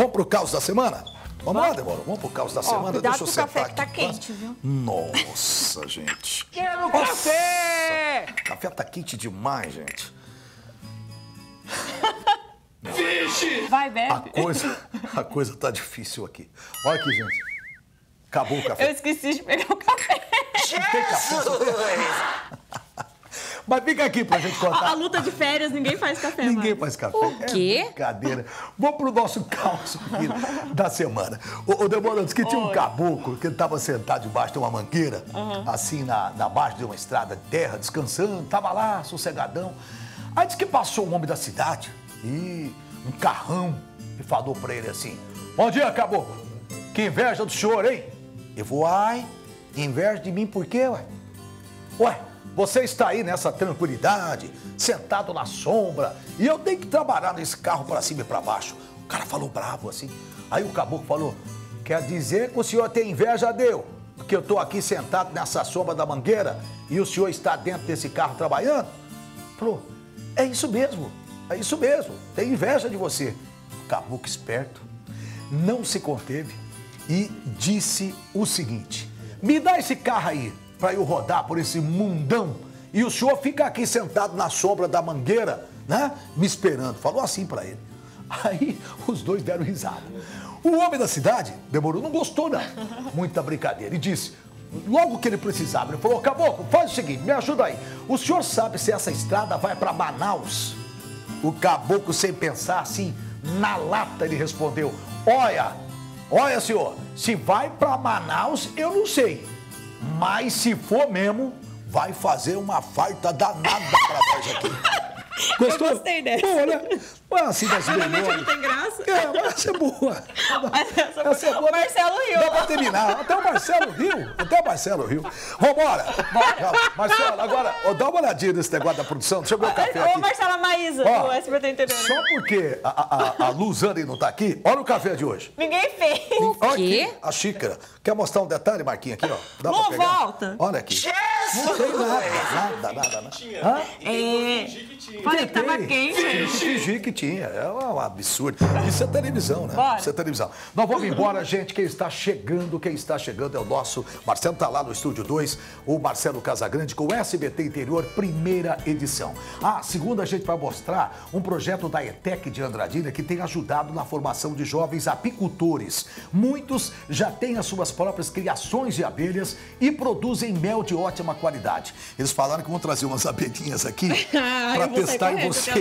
Vamos pro caos da semana? Vamos lá, Débora. Vamos pro caos da semana. Deixa eu sentar aqui. Cuidado com o café que tá quente, viu? Nossa, gente. Quero café! O café tá quente demais, gente. Vixe! Vai, bebe. A coisa tá difícil aqui. Olha aqui, gente. Acabou o café. Eu esqueci de pegar o café. Mas fica aqui pra gente contar. A luta de férias, ninguém faz café. Ninguém faz café. O quê? É brincadeira. Vamos pro nosso caos da semana. O Débora disse que tinha um caboclo que ele tava sentado debaixo de uma mangueira, assim, na base de uma estrada de terra, descansando, tava lá, sossegadão. Aí disse que passou um homem da cidade, e um carrão, e falou pra ele assim: bom dia, caboclo. Que inveja do senhor, hein? Eu vou, ai, inveja de mim por quê, ué? Ué? Você está aí nessa tranquilidade, sentado na sombra, e eu tenho que trabalhar nesse carro para cima e para baixo. O cara falou bravo assim. Aí o caboclo falou: quer dizer que o senhor tem inveja de eu, porque eu estou aqui sentado nessa sombra da mangueira e o senhor está dentro desse carro trabalhando? Falou: é isso mesmo, é isso mesmo, tem inveja de você. O caboclo esperto não se conteve e disse o seguinte: me dá esse carro aí para eu rodar por esse mundão, e o senhor fica aqui sentado na sombra da mangueira, né, me esperando. Falou assim para ele. Aí os dois deram risada. O homem da cidade, demorou, não gostou não, muita brincadeira, e disse, logo que ele precisava, ele falou: caboclo, faz o seguinte, me ajuda aí, o senhor sabe se essa estrada vai para Manaus? O caboclo, sem pensar, assim, na lata, ele respondeu: olha senhor, se vai para Manaus, eu não sei. Mas se for mesmo, vai fazer uma farta danada pra nós aqui. Gostou? Eu gostei dessa. Boa, né? Mas assim, normalmente não tem graça. É, mas essa é boa. Mas essa é boa. O Marcelo riu. Dá pra terminar. Até o Marcelo riu. Até o Marcelo riu. Vambora. Bora. Marcelo, agora, dá uma olhadinha nesse negócio da produção. Deixa eu ver o café aqui. Ô, Marcela Maísa, do SBT Interior. Só porque a Luzane não tá aqui, olha o café de hoje. Ninguém fez. Olha aqui, a xícara. Quer mostrar um detalhe, Marquinha, aqui, ó? Dá pra pegar? Volta. Olha aqui. Jesus! Não tem nada, nada. Hã? Falei que tava quente. Fingir que tinha. É um absurdo. Isso é televisão, né? Bora. Isso é televisão. Nós vamos embora, gente. Quem está chegando é o nosso... Marcelo tá lá no Estúdio 2, o Marcelo Casagrande, com o SBT Interior, primeira edição. Ah, segunda a gente vai mostrar um projeto da ETEC de Andradina que tem ajudado na formação de jovens apicultores. Muitos já têm as suas próprias criações de abelhas e produzem mel de ótima qualidade. Eles falaram que vão trazer umas abelhinhas aqui para testar em você.